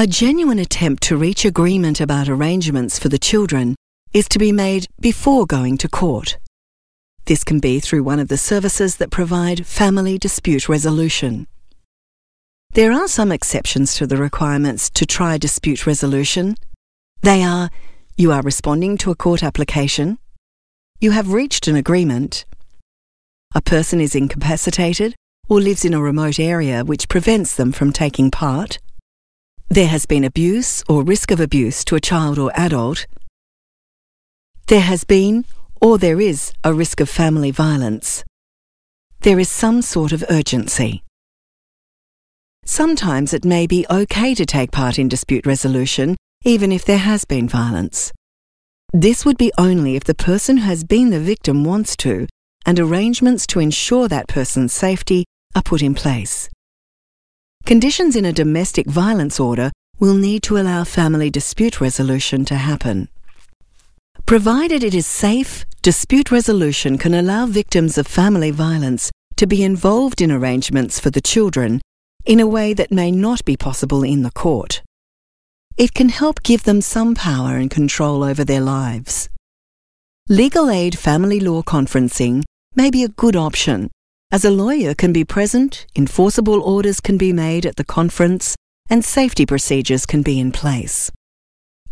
A genuine attempt to reach agreement about arrangements for the children is to be made before going to court. This can be through one of the services that provide family dispute resolution. There are some exceptions to the requirements to try dispute resolution. They are: you are responding to a court application, you have reached an agreement, a person is incapacitated or lives in a remote area which prevents them from taking part, there has been abuse or risk of abuse to a child or adult, there has been or there is a risk of family violence, there is some sort of urgency. Sometimes it may be okay to take part in dispute resolution even if there has been violence. This would be only if the person who has been the victim wants to, and arrangements to ensure that person's safety are put in place. Conditions in a domestic violence order will need to allow family dispute resolution to happen. Provided it is safe, dispute resolution can allow victims of family violence to be involved in arrangements for the children in a way that may not be possible in the court. It can help give them some power and control over their lives. Legal aid family law conferencing may be a good option, as a lawyer can be present, enforceable orders can be made at the conference, and safety procedures can be in place.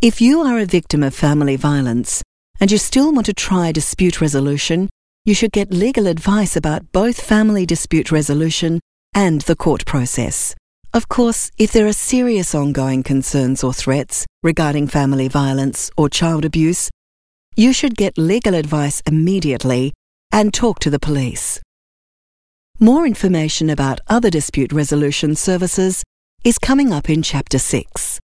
If you are a victim of family violence and you still want to try dispute resolution, you should get legal advice about both family dispute resolution and the court process. Of course, if there are serious ongoing concerns or threats regarding family violence or child abuse, you should get legal advice immediately and talk to the police. More information about other dispute resolution services is coming up in Chapter 6.